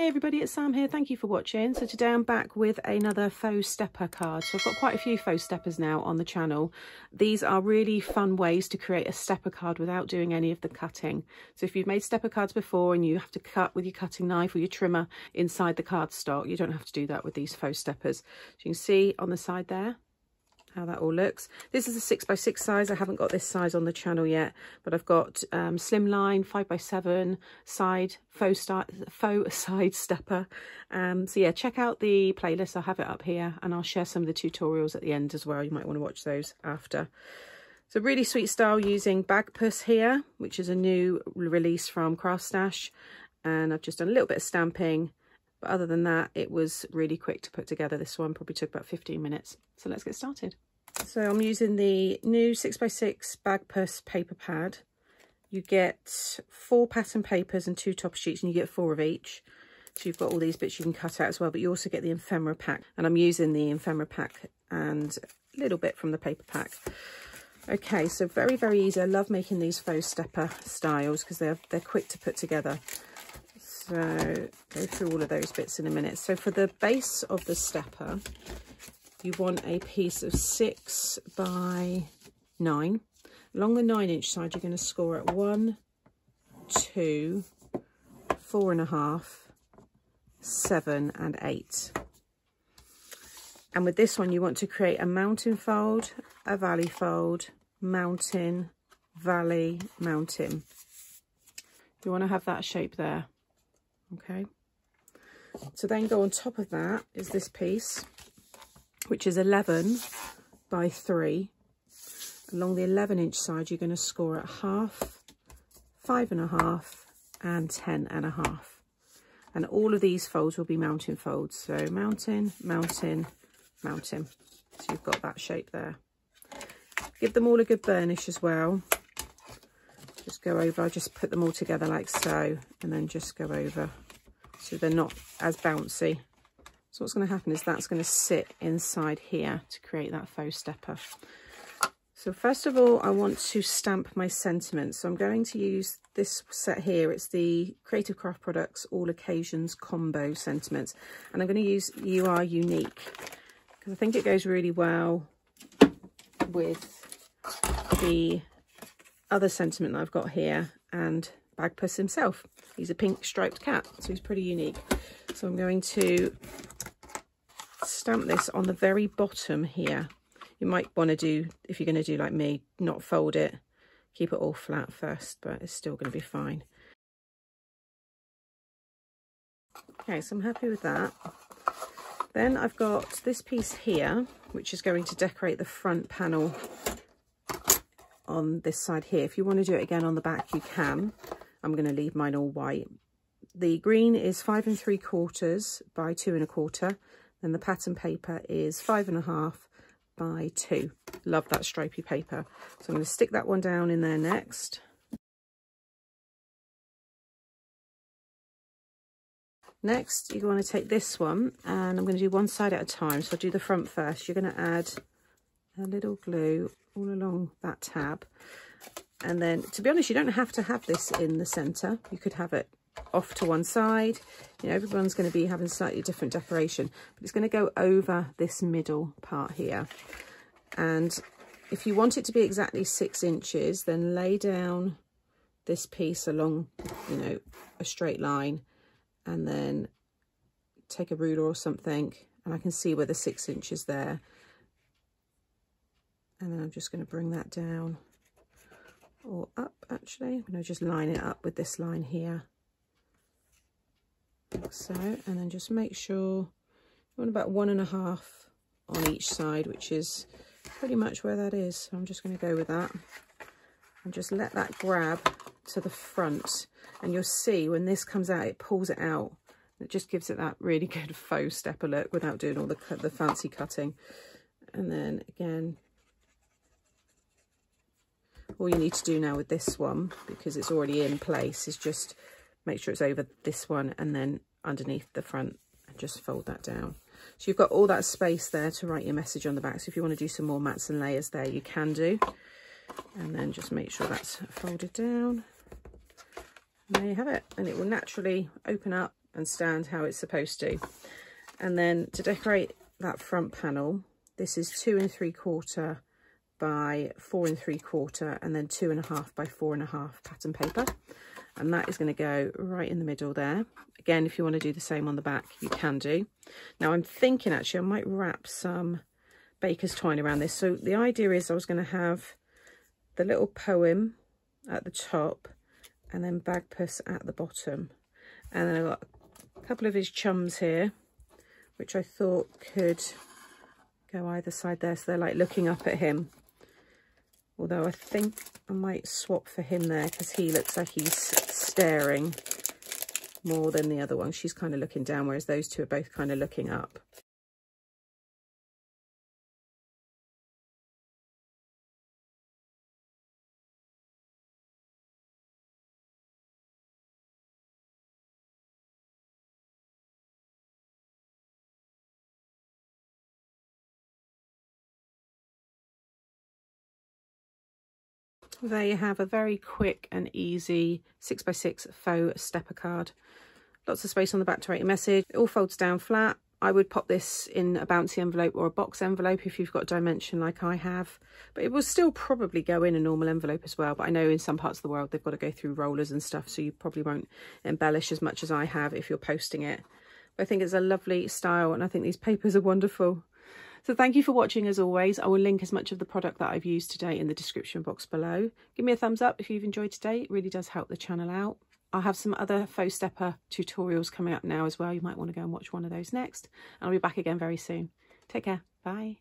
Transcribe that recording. Hey everybody, it's Sam here. Thank you for watching. So today I'm back with another faux stepper card. So I've got quite a few faux steppers now on the channel. These are really fun ways to create a stepper card without doing any of the cutting. So if you've made stepper cards before and you have to cut with your cutting knife or your trimmer inside the cardstock, you don't have to do that with these faux steppers. So you can see on the side there how that all looks. This is a 6x6 size. I haven't got this size on the channel yet, but I've got slimline 5x7 side faux side stepper. So yeah, check out the playlist. I'll have it up here and I'll share some of the tutorials at the end as well. You might want to watch those after. It's a really sweet style using Bagpuss here, which is a new release from Craft Stash, and I've just done a little bit of stamping. But other than that, it was really quick to put together. This one probably took about 15 minutes. So let's get started. So I'm using the new 6x6 Bagpuss paper pad. You get 4 pattern papers and 2 top sheets, and you get 4 of each. So you've got all these bits you can cut out as well, but you also get the ephemera pack. And I'm using the ephemera pack and a little bit from the paper pack. Okay, so very, very easy. I love making these faux stepper styles because they're quick to put together. So go through all of those bits in a minute. So for the base of the stepper, you want a piece of 6x9. Along the 9-inch side, you're going to score at 1, 2, 4.5, 7 and 8. And with this one, you want to create a mountain fold, a valley fold, mountain, valley, mountain. You want to have that shape there. Okay, so then go on top of that is this piece, which is 11x3. Along the 11-inch side, you're going to score at 1/2, 5.5 and 10.5. And all of these folds will be mountain folds. So mountain, mountain, mountain. So you've got that shape there. Give them all a good burnish as well. Just go over, I just put them all together like so, and then just go over so they're not as bouncy. So what's going to happen is that's going to sit inside here to create that faux stepper. So first of all, I want to stamp my sentiments. So I'm going to use this set here. It's the Creative Craft Products All Occasions Combo Sentiments. And I'm going to use You Are Unique because I think it goes really well with the other sentiment that I've got here and Bagpuss himself. He's a pink striped cat, so he's pretty unique. So I'm going to stamp this on the very bottom here. You might want to do, if you're going to do like me, not fold it, keep it all flat first, but it's still going to be fine. Okay, so I'm happy with that. Then I've got this piece here, which is going to decorate the front panel on this side here. If you want to do it again on the back, you can. I'm going to leave mine all white. The green is 5 3/4 by 2 1/4, and the pattern paper is 5 1/2 by 2. Love that stripy paper. So I'm going to stick that one down in there next. Next, you're going to take this one, and I'm going to do one side at a time. So I'll do the front first. You're going to add a little glue all along that tab, and then, to be honest, you don't have to have this in the center. You could have it off to one side. You know, everyone's going to be having slightly different decoration, but it's going to go over this middle part here. And if you want it to be exactly 6 inches, then lay down this piece along, you know, a straight line, and then take a ruler or something, and I can see where the 6 inches there. And then I'm just going to bring that down or up, actually. I'm going to just line it up with this line here, like so. And then just make sure you want about 1.5 on each side, which is pretty much where that is. So I'm just going to go with that and just let that grab to the front. And you'll see when this comes out, it pulls it out. It just gives it that really good faux stepper look without doing all the fancy cutting. And then again, all you need to do now with this one, because it's already in place, is just make sure it's over this one and then underneath the front, and just fold that down. So you've got all that space there to write your message on the back. So if you want to do some more mats and layers there, you can do. And then just make sure that's folded down. And there you have it. And it will naturally open up and stand how it's supposed to. And then to decorate that front panel, this is 2 3/4 by 4 3/4 and then 2 1/2 by 4 1/2 pattern paper, and that is going to go right in the middle there. Again, if you want to do the same on the back, you can do. Now I'm thinking actually I might wrap some baker's twine around this. So the idea is I was going to have the little poem at the top and then Bagpuss at the bottom, and then I've got a couple of his chums here which I thought could go either side there, so they're like looking up at him. Although I think I might swap for him there because he looks like he's staring more than the other one. She's kind of looking down, whereas those two are both kind of looking up. There you have a very quick and easy 6x6 faux stepper card. Lots of space on the back to write your message. It all folds down flat. I would pop this in a bouncy envelope or a box envelope if you've got dimension like I have, but it will still probably go in a normal envelope as well. But I know in some parts of the world they've got to go through rollers and stuff, so you probably won't embellish as much as I have if you're posting it. But I think it's a lovely style and I think these papers are wonderful. So thank you for watching as always. I will link as much of the product that I've used today in the description box below. Give me a thumbs up if you've enjoyed today. It really does help the channel out. I'll have some other faux stepper tutorials coming up now as well. You might want to go and watch one of those next. And I'll be back again very soon. Take care. Bye.